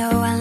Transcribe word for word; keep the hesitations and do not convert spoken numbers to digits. know I